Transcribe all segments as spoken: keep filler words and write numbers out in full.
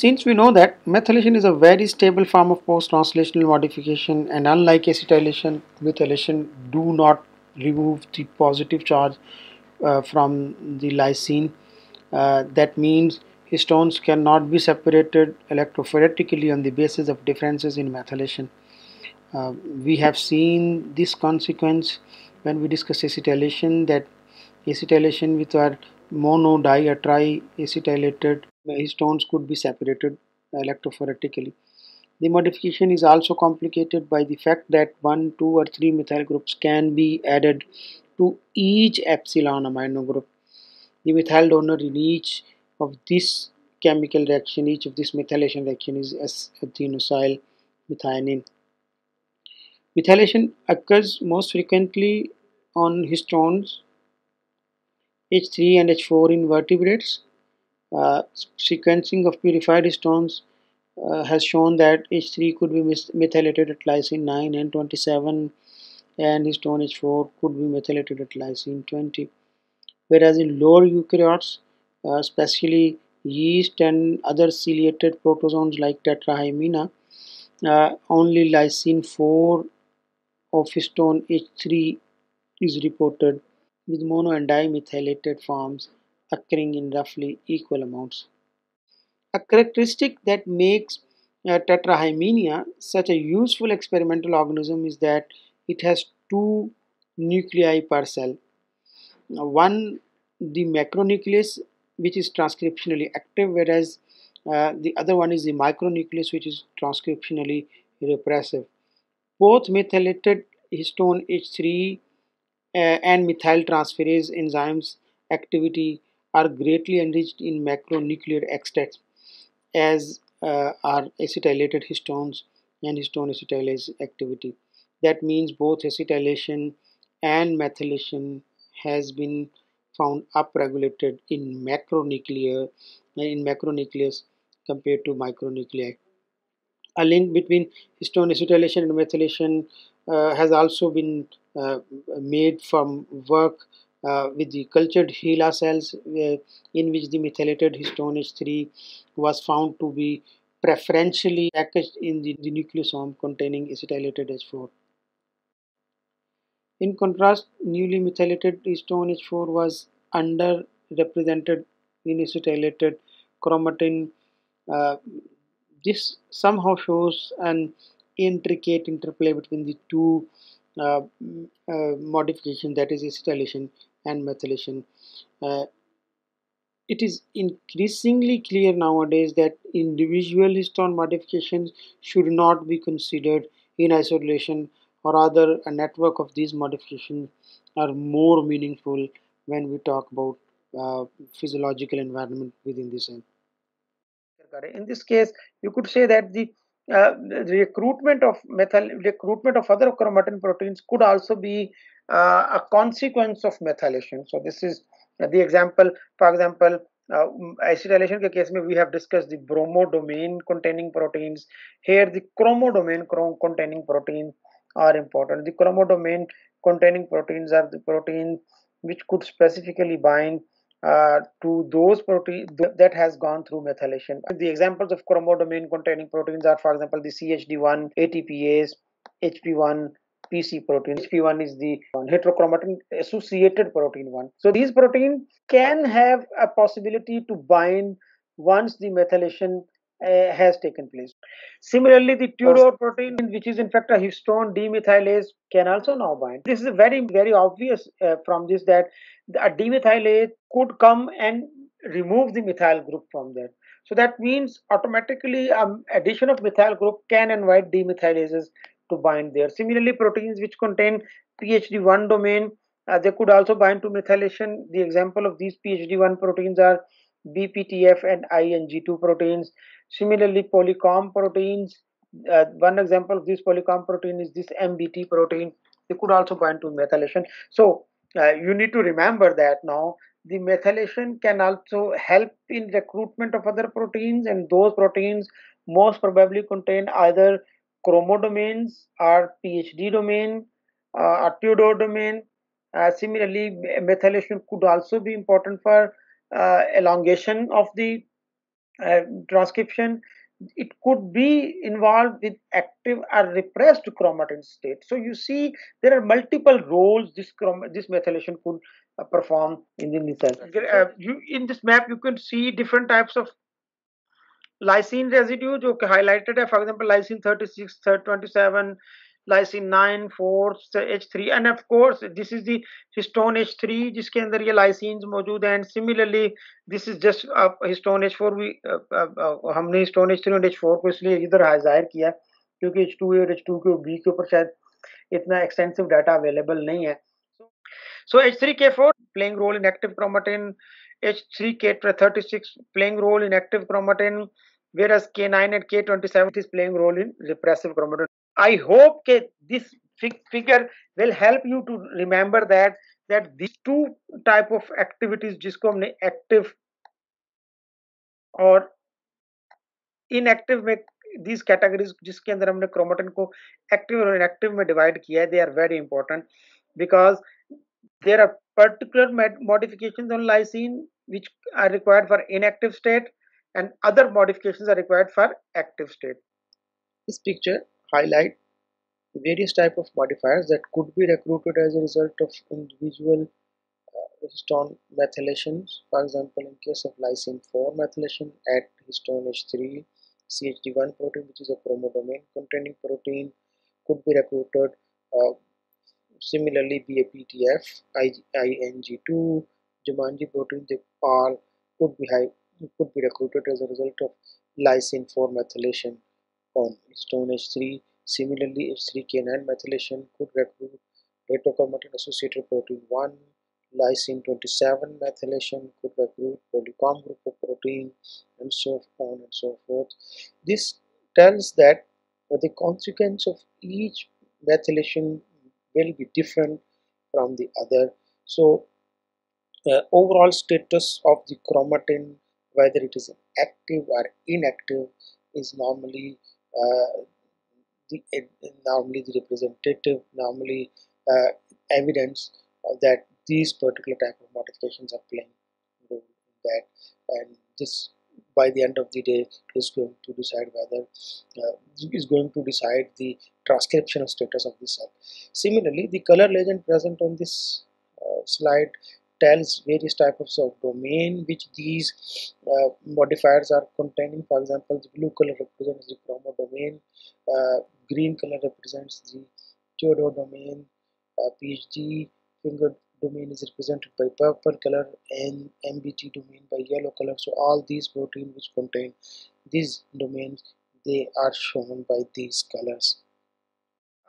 Since we know that methylation is a very stable form of post-translational modification, and unlike acetylation, methylation do not remove the positive charge uh, from the lysine. Uh, that means histones cannot be separated electrophoretically on the basis of differences in methylation. Uh, we have seen this consequence when we discuss acetylation, that acetylation with our mono, di or tri acetylated histones could be separated electrophoretically. The modification is also complicated by the fact that one, two or three methyl groups can be added to each epsilon amino group. The methyl donor in each of this chemical reaction, each of this methylation reaction is S-adenosyl methionine. Methylation occurs most frequently on histones H three and H four invertebrates. Uh, sequencing of purified histones uh, has shown that H three could be methylated at lysine nine and twenty-seven, and histone H four could be methylated at lysine twenty. Whereas in lower eukaryotes, uh, especially yeast and other ciliated protozoans like Tetrahymena, uh, only lysine four of histone H three is reported, with mono and dimethylated forms occurring in roughly equal amounts. A characteristic that makes uh, Tetrahymena such a useful experimental organism is that it has two nuclei per cell. One, the macronucleus, which is transcriptionally active, whereas uh, the other one is the micronucleus, which is transcriptionally repressive. Both methylated histone H three uh, and methyltransferase enzymes activity are greatly enriched in macronuclear extracts, as uh, are acetylated histones and histone acetylase activity. That means both acetylation and methylation has been found upregulated in macronuclear in macronucleus compared to micronuclei. A link between histone acetylation and methylation uh, has also been uh, made from work uh, with the cultured HeLa cells, uh, in which the methylated histone H three was found to be preferentially packaged in the, the nucleosome containing acetylated H four. In contrast, newly methylated histone H four was underrepresented in acetylated chromatin. Uh, this somehow shows an intricate interplay between the two uh, uh, modifications, that is acetylation and methylation. Uh, it is increasingly clear nowadays that individual histone modifications should not be considered in isolation. Or rather, a network of these modifications are more meaningful when we talk about uh, physiological environment within the cell. In this case, you could say that the, uh, the recruitment of methyl, recruitment of other chromatin proteins could also be uh, a consequence of methylation. So this is the example. For example, uh, acetylation ke case mein we have discussed the bromodomain containing proteins. Here, the chromodomain containing proteins are important. The chromodomain containing proteins are the proteins which could specifically bind uh, to those proteins that has gone through methylation. The examples of chromodomain containing proteins are, for example, the C H D one, A T Pase, H P one, P C protein. H P one is the heterochromatin associated protein one. So these proteins can have a possibility to bind once the methylation Uh, has taken place. Similarly, the Tudor protein, which is in fact a histone demethylase, can also now bind. This is very, very obvious uh, from this that a demethylase could come and remove the methyl group from there. So that means automatically um, addition of methyl group can invite demethylases to bind there. Similarly, proteins which contain P H D one domain, uh, they could also bind to methylation. The example of these P H D one proteins are B P T F and I N G two proteins. Similarly, polycom proteins, uh, one example of this polycom protein is this M B T protein. They could also bind to methylation. So uh, you need to remember that now the methylation can also help in recruitment of other proteins, and those proteins most probably contain either chromodomains or P H D domain uh, or Tudor domain. Uh, similarly, methylation could also be important for uh, elongation of the uh, transcription, it could be involved with active or repressed chromatin state. So you see, there are multiple roles this this methylation could uh, perform in the cell. Uh, you, in this map, you can see different types of lysine residue, जो highlighted है. For example, lysine thirty-six, twenty-seven, lysine nine, four, H three, and of course, this is the histone H three, जिसके अंदर ये lysines मौजूद हैं. And similarly, this is just uh, histone H four. We uh, uh, हमने histone H three और H four को इसलिए इधर हाइजायर किया क्योंकि H two और H two के B के ऊपर शायद इतना extensive data available नहीं है. So H three K four playing role in active chromatin, H three K thirty-six playing role in active chromatin, whereas K nine and K twenty-seven is playing role in repressive chromatin. I hope that this figure will help you to remember that that these two type of activities, जिसको हमने active और inactive में these categories जिसके अंदर हमने chromatin को active और inactive में divide किया है, they are very important because there are particular modifications on lysine which are required for inactive state and other modifications are required for active state. This picture highlight the various type of modifiers that could be recruited as a result of individual uh, histone methylations. For example, in case of lysine four methylation at histone H three, C H D one protein, which is a chromodomain containing protein, could be recruited. Uh, Similarly, B P T F, I N G two, Jumanji protein, they all could be high, could be recruited as a result of lysine four methylation on histone H three. Similarly, H three K nine methylation could recruit beta-chromatin associated protein one. Lysine twenty-seven methylation could recruit polycom group of protein, and so on and so forth. This tells that the consequence of each methylation will be different from the other. So uh, overall status of the chromatin, whether it is active or inactive, is normally uh, the uh, normally the representative, normally uh, evidence that these particular type of modifications are playing role in that, and this by the end of the day is going to decide whether uh, is going to decide the transcriptional status of the cell. Similarly, the color legend present on this uh, slide tells various types of domain which these uh, modifiers are containing. For example, the blue color represents the chromodomain, uh, green color represents the Tudor domain, uh, P H D finger domain is represented by purple color, and M B T domain by yellow color. So all these proteins which contain these domains, they are shown by these colors.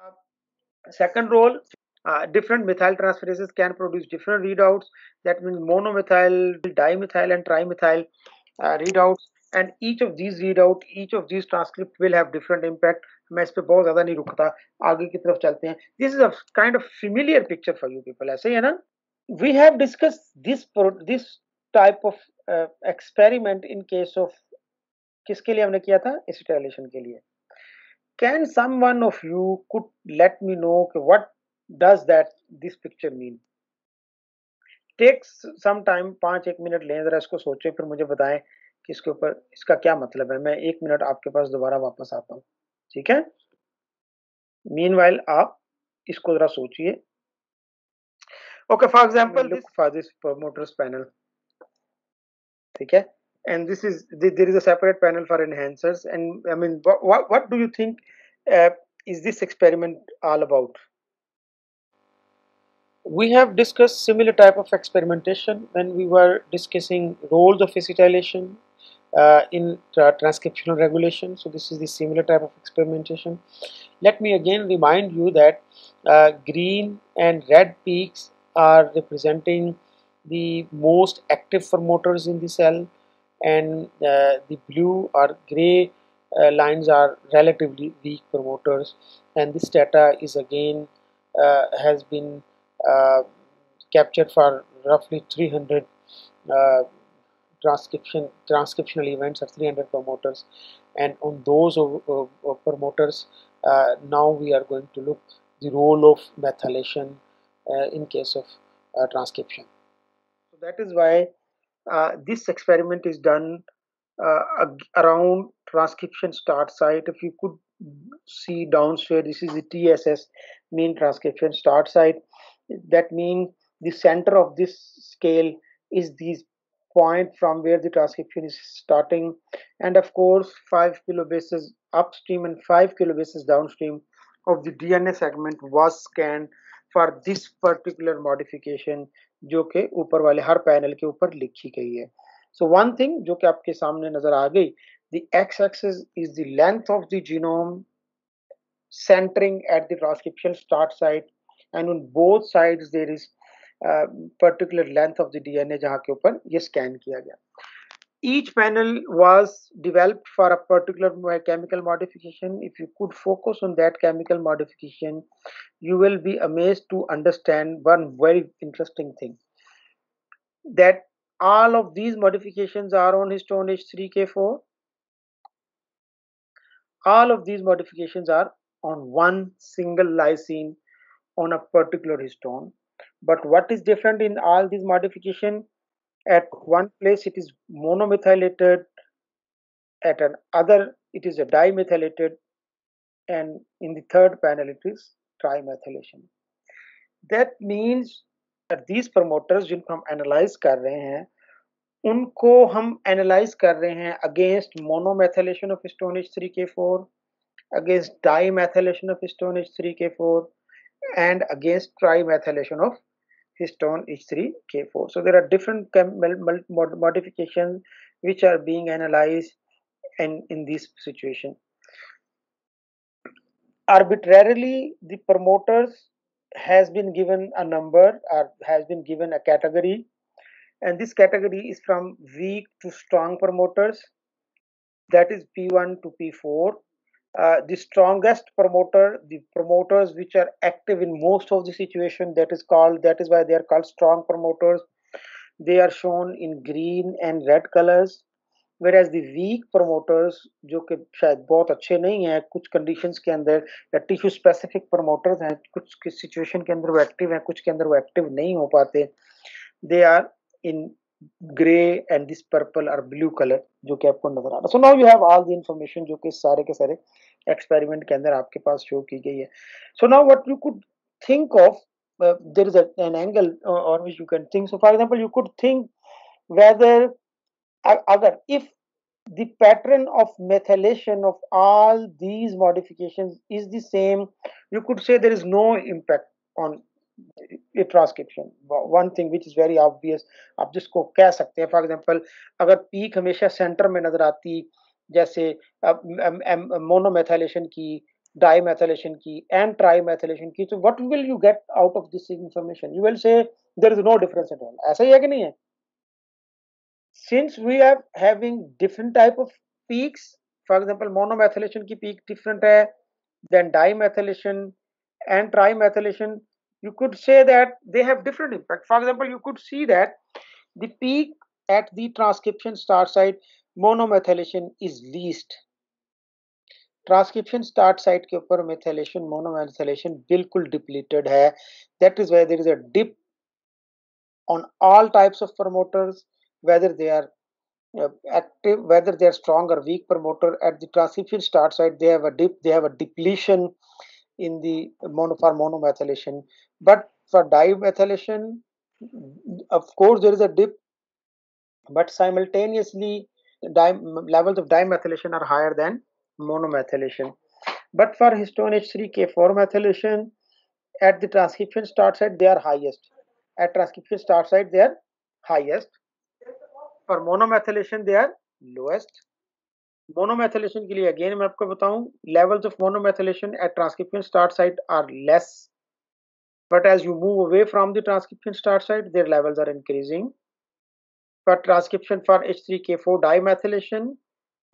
Uh, second role, uh, different methyltransferases can produce different readouts. That means monomethyl, dimethyl, and trimethyl uh, readouts. And each of these readout, each of these transcript will have different impact. मैं इस पे बहुत ज़्यादा नहीं रुकता, आगे की तरफ चलते हैं. This is a kind of familiar picture for you people, ऐसे है ना? We have discussed this this type of uh, experiment in case of किसके लिए हमने किया था? Acetylation के लिए. Can someone of you could let me know what does that this picture mean? Takes some time, पाँच एक मिनट लें जरा इसको सोचें फिर मुझे बताएं कि इसके ऊपर इसका क्या मतलब है. मैं एक मिनट आपके पास दोबारा वापस आता हूँ, ठीक है? Meanwhile आप इसको जरा सोचिए. Okay, for example, look for this promoters panel, ठीक है? And this is there is a separate panel for enhancers. And I mean, what what do you think uh, is this experiment all about? We have discussed similar type of experimentation when we were discussing roles of acetylation uh, in tra transcriptional regulation. So this is the similar type of experimentation. Let me again remind you that uh, green and red peaks are representing the most active promoters in the cell, and uh, the blue or gray uh, lines are relatively weak promoters, and this data is again uh, has been Uh, captured for roughly three hundred uh, transcription transcriptional events of three hundred promoters, and on those uh, uh, promoters uh, now we are going to look the role of methylation uh, in case of uh, transcription. So that is why uh, this experiment is done uh, around transcription start site. If you could see downstairs, this is the T S S, mean transcription start site. That means the center of this scale is these point from where the transcription is starting, and of course five kilobases upstream and five kilobases downstream of the D N A segment was scanned for this particular modification, जो के ऊपर वाले हर panel के ऊपर लिखी गई है. So one thing जो के आपके सामने नजर आ गई, the x-axis is the length of the genome centering at the transcription start site, and on both sides there is uh, particular length of the D N A जहाँ के ऊपर ये scan किया गया. Each panel was developed for a particular chemical modification. If you could focus on that chemical modification, you will be amazed to understand one very interesting thing, that all of these modifications are on histone H three K four. All of these modifications are on one single lysine on a particular histone. But what is different in all these modifications? At one place it is monomethylated, at another it is a dimethylated, and in the third panel it is trimethylation. That means that these promoters जिनको हम analyze कर रहे हैं, उनको हम analyze कर रहे हैं against monomethylation of histone H three K four, against dimethylation of histone H three K four, and against trimethylation of histone H three K four. So there are different modifications which are being analyzed and in, in this situation. Arbitrarily, the promoters has been given a number or has been given a category, and this category is from weak to strong promoters, that is P one to P four. Uh, the strongest promoter, the promoters which are active in most of the situation, that is called, that is why they are called strong promoters. They are shown in green and red colors, whereas the weak promoters, जो कि शायद बहुत अच्छे नहीं हैं, कुछ conditions के अंदर, या tissue specific promoters हैं, कुछ किस situation के अंदर वो active हैं, कुछ के अंदर वो active नहीं हो पाते, they are in gray and this purple or blue color जो कि आपको नजर आ रहा है. So now you have all the information जो कि सारे के सारे experiment के अंदर आपके पास show की गई है. So now what you could think of, uh, there is a, an angle uh, on which you can think. So for example, you could think whether uh, other if the pattern of methylation of all these modifications is the same, you could say there is no impact on a transcription. One thing which is very obvious, आप जिसको कह सकते हैं, for example, अगर peak हमेशा center में नजर आती, जैसे monomethylation की, dimethylation की, and trimethylation की, so what will you get out of this information? You will say there is no difference at all. ऐसा ही है कि नहीं है? Since we are having different type of peaks, for example, monomethylation की peak different है, then dimethylation and trimethylation, you could say that they have different impact. For example, you could see that the peak at the transcription start site, monomethylation is least. Transcription start site के ऊपर methylation, monomethylation बिल्कुल depleted है. That is why there is a dip on all types of promoters, whether they are active, whether they are strong or weak promoter. At the transcription start site, they have a dip, they have a depletion in the mono, for monomethylation, but for dimethylation, of course, there is a dip, but simultaneously, levels of dimethylation are higher than monomethylation. But for histone H three K four methylation, at the transcription start site, they are highest. At transcription start site, they are highest. For monomethylation, they are lowest. Monomethylation के लिए again मैं आपको बताऊं, levels of monomethylation at transcription start site are less, but as you move away from the transcription start site, their levels are increasing. For transcription for H three K four dimethylation,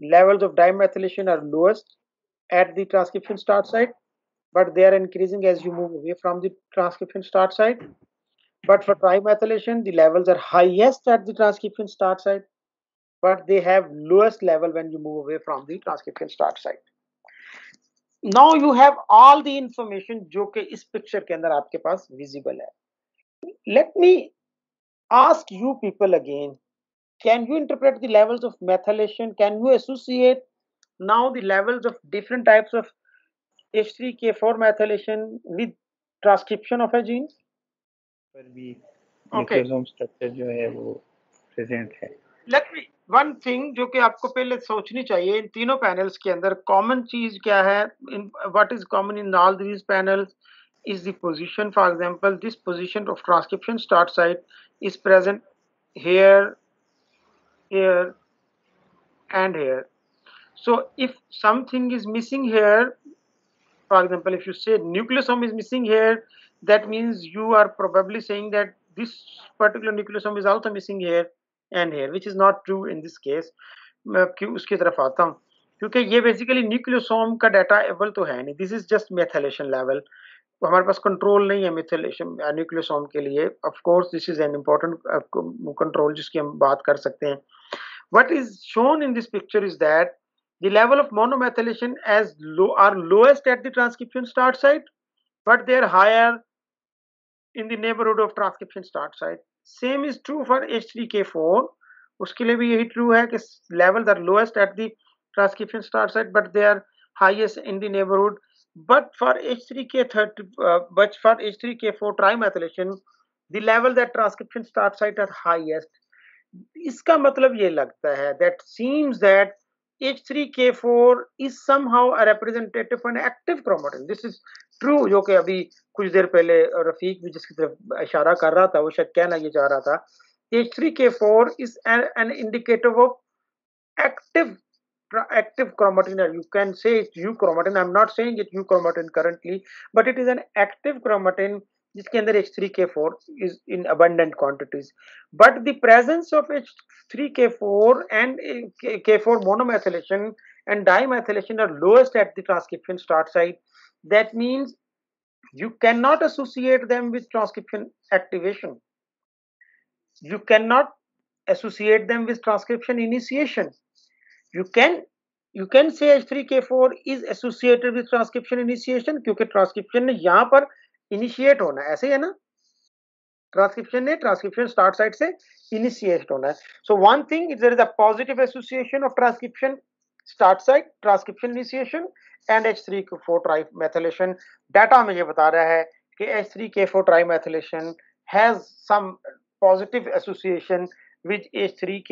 levels of dimethylation are lowest at the transcription start site, but they are increasing as you move away from the transcription start site. But for trimethylation, the levels are highest at the transcription start site, but they have lowest level when you move away from the transcription start site. Now you have all the information जो कि इस picture के अंदर आपके पास visible है. Let me ask you people again, can you interpret the levels of methylation? Can you associate now the levels of different types of H three K four methylation with transcription of a gene? Okay. Let me one thing जो कि आपको पहले सोचनी चाहिए इन तीनों panels के अंदर common चीज क्या है? In what is common in all these panels is the position. For example, this position of transcription start site is present here, here, and here. So if something is missing here, for example, if you say nucleosome is missing here, that means you are probably saying that this particular nucleosome is also missing here and here, which is not true in this case. Because basically nucleosome ka data available to hai nahi. This is just methylation level. हमारे पास control नहीं है methylation nucleosome के लिए. Of course this is an important control जिसकी हम बात कर सकते हैं. What is shown in this picture is that the level of monomethylation as low are lowest at the transcription start site but they are higher in the neighbourhood of transcription start site. Same is true for H three K four. उसके लिए भी यही true है कि levels are lowest at the transcription start site but they are highest in the neighbourhood. But for H three K thirty, uh, but for H three K four trimethylation, the level that transcription start site at highest. इसका मतलब ये लगता है that seems that H three K four is somehow a representative of an active chromatin. This is true. जो कि अभी कुछ देर पहले रफीक भी जिसकी तरफ इशारा कर रहा था, वो शायद कहना ये चाह रहा था. H three K four is an, an indicator of active. Active chromatin, or you can say it's euchromatin. I'm not saying it's euchromatin currently, but it is an active chromatin जिसके अंदर H three K four is in abundant quantities. But the presence of H three K four and K four monomethylation and dimethylation are lowest at the transcription start site. That means you cannot associate them with transcription activation. You cannot associate them with transcription initiation. You can you can say H three K four is associated with transcription initiation क्योंकि transcription ने यहाँ पर initiate होना है, ऐसे ही है ना? Transcription ने transcription start site से initiate होना है. So one thing is there is a positive association of transcription start site, transcription initiation and H three K four trimethylation. Data मुझे बता रहा है कि H three K four trimethylation has some positive association with H three K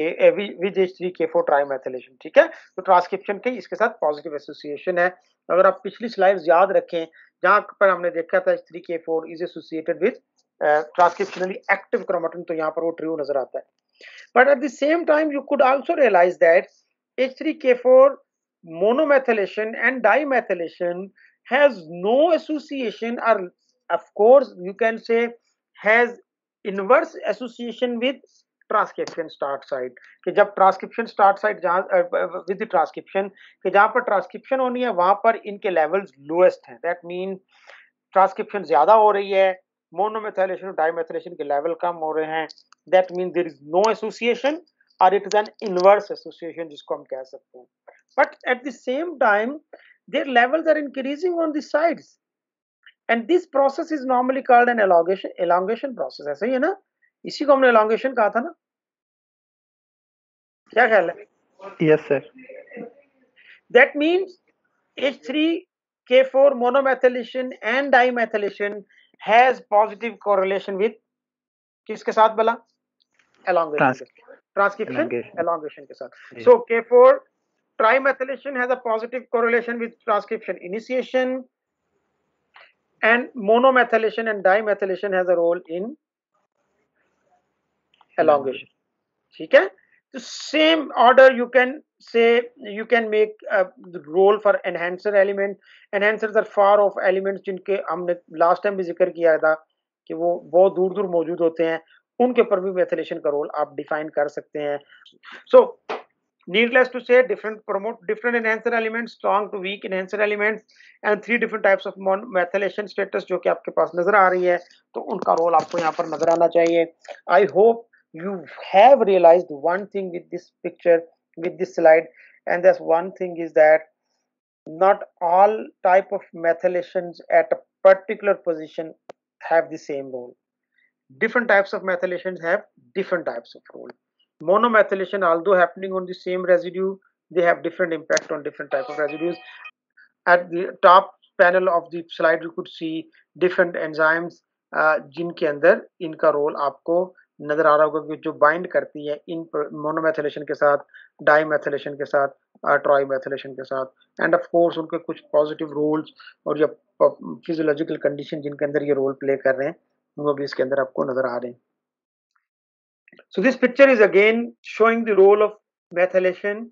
four trimethylation. ठीक है, तो transcription के इसके साथ पॉजिटिव एसोसिएशन है. अगर आप पिछली स्लाइड्स याद रखें जहां पर हमने देखा था H three K four is associated with transcriptionally active chromatin, तो यहाँ पर वो ट्रू नजर आता है. But at the same time you could also realise that H three K four monomethylation and dimethylation has no association, और of course you can say has inverse association with transcription start site. कि जब transcription start site जहां with transcription कि जहां पर transcription होनी है वहां पर इनके लेवल्स लोएस्ट हैं. दैट मीन ट्रांसक्रिप्शन ज्यादा हो रही है, मोनोमेथिलेशन और डाइमेथिलेशन के लेवल कम हो रहे हैं. That mean there is no association और it is an inverse association जिसको हम कह सकते हैं. But at the same time their levels are increasing on the sides and this process is normally called an elongation elongation process. ऐसा ही है ना, इसी को हमने एलोंगेशन कहा था ना, क्या ख्याल है? Yes sir. That means H three K four monomethylation and dimethylation has positive correlation with किसके साथ भला? एलोंगेशन, ट्रांसक्रिप्शन एलोंगेशन के साथ. So K four trimethylation has a positive correlation with transcription initiation and monomethylation and dimethylation has a role in elongation. ठीक है, तो same order you can say you can make a role for enhancer element. Enhancers are far off elements जिनके हमने last time भी जिक्र किया था कि वो बहुत दूर दूर मौजूद होते हैं, उनके पर भी methylation का रोल आप डिफाइन कर सकते हैं. So needless to say different promote different enhancer elements, strong to weak enhancer elements and three different types of methylation status जो कि आपके पास नजर आ रही है, तो उनका रोल आपको यहाँ पर नजर आना चाहिए. I hope you have realized one thing with this picture, with this slide, and that's one thing is that not all type of methylations at a particular position have the same role. Different types of methylations have different types of role. monomethylation, although happening on the same residue, they have different impact on different type of residues. At the top panel of the slide you could see different enzymes uh, जिनके अंदर इनका role आपको नजर आ रहा होगा कि जो bind करती है इन मोनोमेथिलेशन के साथ, डाईमेथिलेशन के साथ, ट्राईमेथिलेशन के साथ, एंड ऑफ कोर्स उनके कुछ पॉजिटिव रोल्स और या फिजियोलॉजिकल कंडीशन जिनके अंदर ये रोल प्ले कर रहे हैं वो भी इसके अंदर आपको नजर आ रहे हैं. So this picture is again showing the role of methylation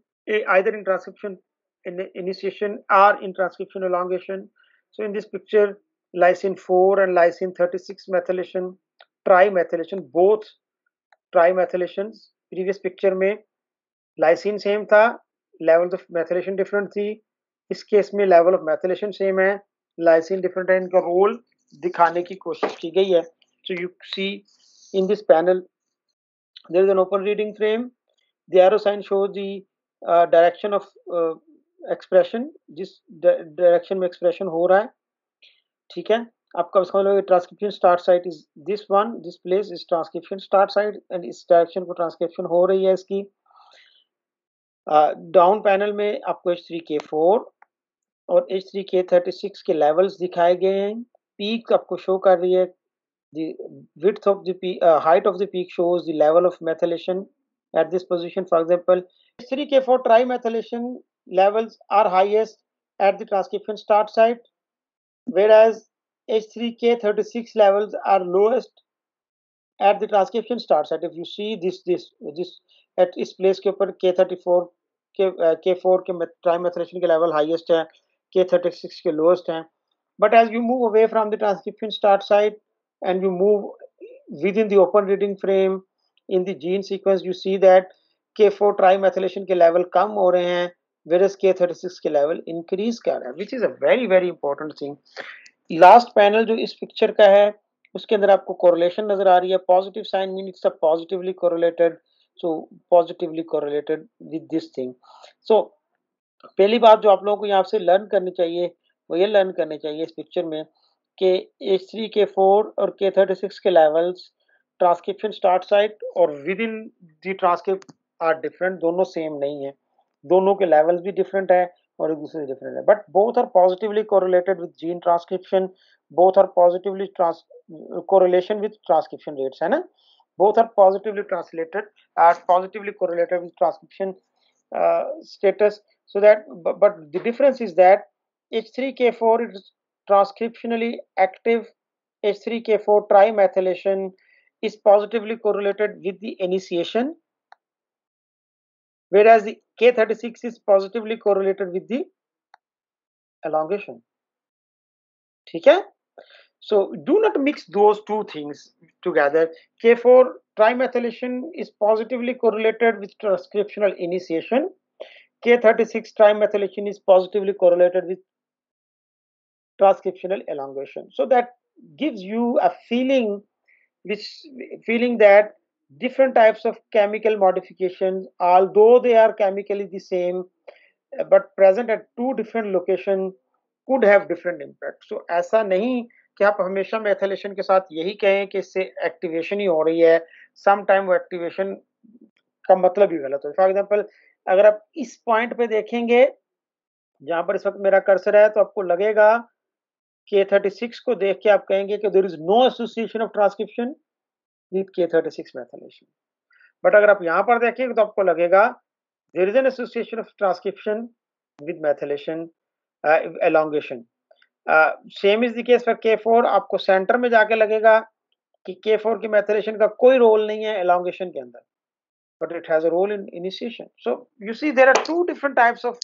either in transcription in initiation or in transcription elongation. So in this picture lysine four and lysine thirty-six methylation, trimethylation, both trimethylations. Previous picture में lysine same था, levels of methylation different थी, इस case में level of methylation same है, lysine different है, इनका role दिखाने की कोशिश की गई है. So you see in this panel there is an open reading frame. The arrow sign shows the uh, direction of uh, expression, जिस direction में expression हो रहा है, ठीक है. आप कब समझ लोगे transcription start site is this one, this place is transcription start site and इस direction को transcription हो रही है इसकी. uh, down panel में आपको H three K four और H three K thirty-six के levels दिखाए गए हैं. peak आपको show कर रही है. The width of the peak, uh, height of the peak shows the level of methylation at this position. For example, H three K four trimethylation levels are highest at the transcription start site, whereas H three K thirty-six levels are lowest at the transcription start site. If you see this, this, this at this place के ऊपर K thirty-four, K, uh, K four के trimethylation के level highest है, K thirty-six के lowest है. But as you move away from the transcription start site and you move within the open reading frame in the gene sequence, you see that K four trimethylation के level कम हो रहे हैं, whereas K thirty-six के level increase कर रहा है, which is a very very important thing. Last panel जो इस picture का है उसके अंदर आपको correlation नजर आ रही है. Positive sign means it's a positively correlated, so positively correlated with this thing. So पहली बात जो आप लोगों को यहाँ से learn करनी चाहिए वो ये learn करनी चाहिए इस picture में के H three K four और K thirty-six के levels transcription start site और within the transcript are different. दोनों same नहीं है, दोनों के levels भी different है और एक दूसरे से different है, but both are positively correlated with gene transcription. Both are positively trans correlation with transcription rates है ना. Both are positively translated are positively correlated with transcription uh, status. So that but, but the difference is that H three K four is transcriptionally active. H three K four trimethylation is positively correlated with the initiation, whereas the K thirty-six is positively correlated with the elongation. Okay? So do not mix those two things together. K four trimethylation is positively correlated with transcriptional initiation. K thirty-six trimethylation is positively correlated with transcriptional elongation. So that gives you a feeling which feeling that different types of chemical modifications, although they are chemically the same but present at two different locations, could have different impact. So ऐसा नहीं कि आप हमेशा methylation के साथ यही कहें कि इससे activation ही हो रही है. Sometime वो activation का मतलब ही गलत हो. For example, अगर आप इस point पे देखेंगे जहाँ पर इस वक्त मेरा कर्सर है तो आपको लगेगा K thirty-six को देख के आप कहेंगे कि there is no association of transcription with K thirty-six methylation. But अगर आप यहाँ पर देखेंगे तो आपको लगेगा there is an association of transcription with methylation uh, elongation. Uh, same is the case for K four. आपको सेंटर में जाके लगेगा कि K four की methylation का कोई रोल नहीं है elongation के अंदर, but it has a role in initiation. So you see there are two different types of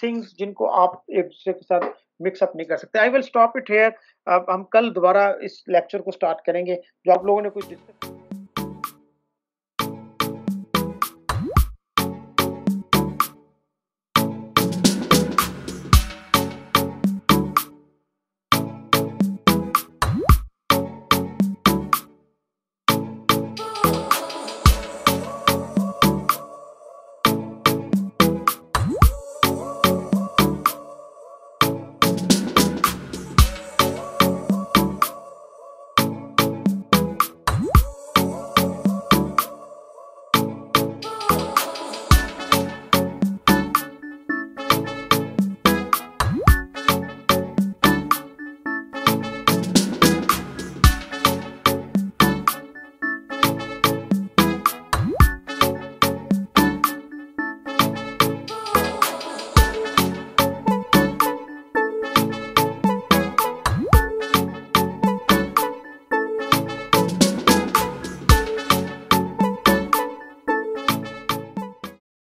things जिनको आप एक दूसरे के साथ मिक्स अप नहीं कर सकते. I will stop it here. अब हम कल दोबारा इस लेक्चर को स्टार्ट करेंगे जो आप लोगों ने कुछ